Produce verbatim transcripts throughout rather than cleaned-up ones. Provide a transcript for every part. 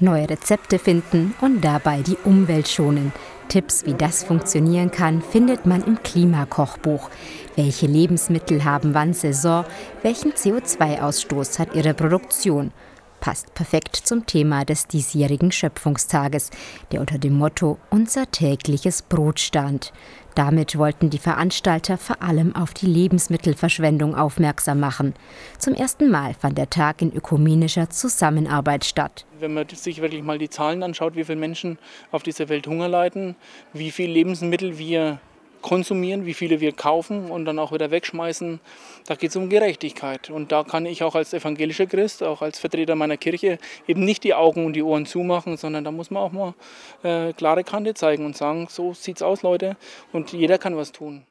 neue Rezepte finden und dabei die Umwelt schonen. Tipps, wie das funktionieren kann, findet man im Klimakochbuch. Welche Lebensmittel haben wann Saison? Welchen C O zwei Ausstoß hat ihre Produktion? Passt perfekt zum Thema des diesjährigen Schöpfungstages, der unter dem Motto »Unser tägliches Brot« stand. Damit wollten die Veranstalter vor allem auf die Lebensmittelverschwendung aufmerksam machen. Zum ersten Mal fand der Tag in ökumenischer Zusammenarbeit statt. Wenn man sich wirklich mal die Zahlen anschaut, wie viele Menschen auf dieser Welt Hunger leiden, wie viele Lebensmittel wir konsumieren, wie viele wir kaufen und dann auch wieder wegschmeißen, da geht es um Gerechtigkeit. Und da kann ich auch als evangelischer Christ, auch als Vertreter meiner Kirche eben nicht die Augen und die Ohren zumachen, sondern da muss man auch mal äh, klare Kante zeigen und sagen, so sieht's aus, Leute, und jeder kann was tun.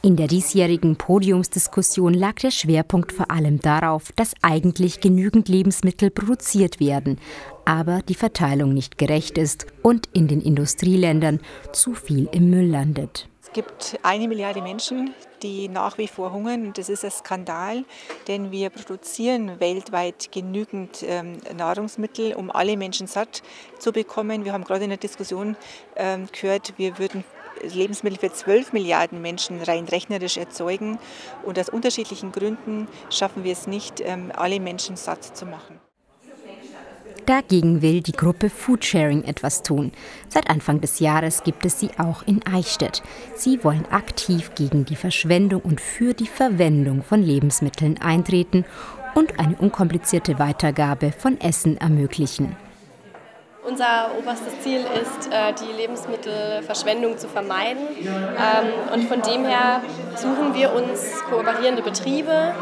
In der diesjährigen Podiumsdiskussion lag der Schwerpunkt vor allem darauf, dass eigentlich genügend Lebensmittel produziert werden, aber die Verteilung nicht gerecht ist und in den Industrieländern zu viel im Müll landet. Es gibt eine Milliarde Menschen, die nach wie vor hungern, und das ist ein Skandal, denn wir produzieren weltweit genügend ähm, Nahrungsmittel, um alle Menschen satt zu bekommen. Wir haben gerade in der Diskussion ähm, gehört, wir würden Lebensmittel für zwölf Milliarden Menschen rein rechnerisch erzeugen. Und aus unterschiedlichen Gründen schaffen wir es nicht, alle Menschen satt zu machen. Dagegen will die Gruppe Foodsharing etwas tun. Seit Anfang des Jahres gibt es sie auch in Eichstätt. Sie wollen aktiv gegen die Verschwendung und für die Verwendung von Lebensmitteln eintreten und eine unkomplizierte Weitergabe von Essen ermöglichen. Unser oberstes Ziel ist, die Lebensmittelverschwendung zu vermeiden, und von dem her suchen wir uns kooperierende Betriebe,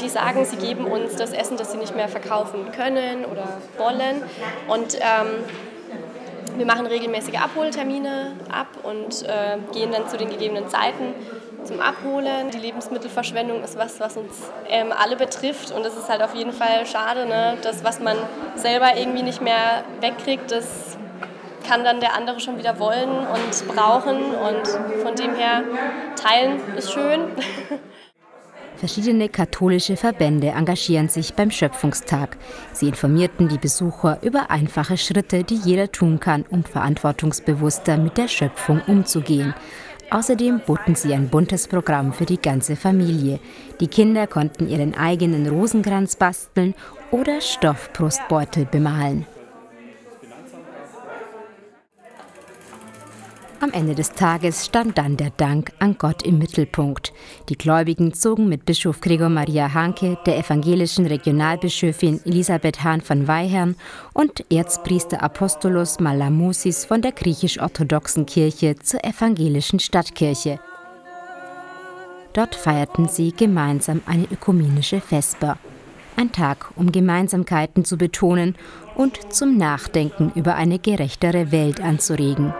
die sagen, sie geben uns das Essen, das sie nicht mehr verkaufen können oder wollen, und wir machen regelmäßige Abholtermine ab und gehen dann zu den gegebenen Zeiten zum Abholen. Die Lebensmittelverschwendung ist was, was uns ähm, alle betrifft, und das ist halt auf jeden Fall schade, ne? Das, was man selber irgendwie nicht mehr wegkriegt, das kann dann der andere schon wieder wollen und brauchen, und von dem her teilen ist schön. Verschiedene katholische Verbände engagieren sich beim Schöpfungstag. Sie informierten die Besucher über einfache Schritte, die jeder tun kann, um verantwortungsbewusster mit der Schöpfung umzugehen. Außerdem boten sie ein buntes Programm für die ganze Familie. Die Kinder konnten ihren eigenen Rosenkranz basteln oder Stoffbrustbeutel bemalen. Am Ende des Tages stand dann der Dank an Gott im Mittelpunkt. Die Gläubigen zogen mit Bischof Gregor Maria Hanke, der evangelischen Regionalbischöfin Elisabeth Hahn von Weihern und Erzpriester Apostolus Malamusis von der griechisch-orthodoxen Kirche zur evangelischen Stadtkirche. Dort feierten sie gemeinsam eine ökumenische Vesper. Ein Tag, um Gemeinsamkeiten zu betonen und zum Nachdenken über eine gerechtere Welt anzuregen.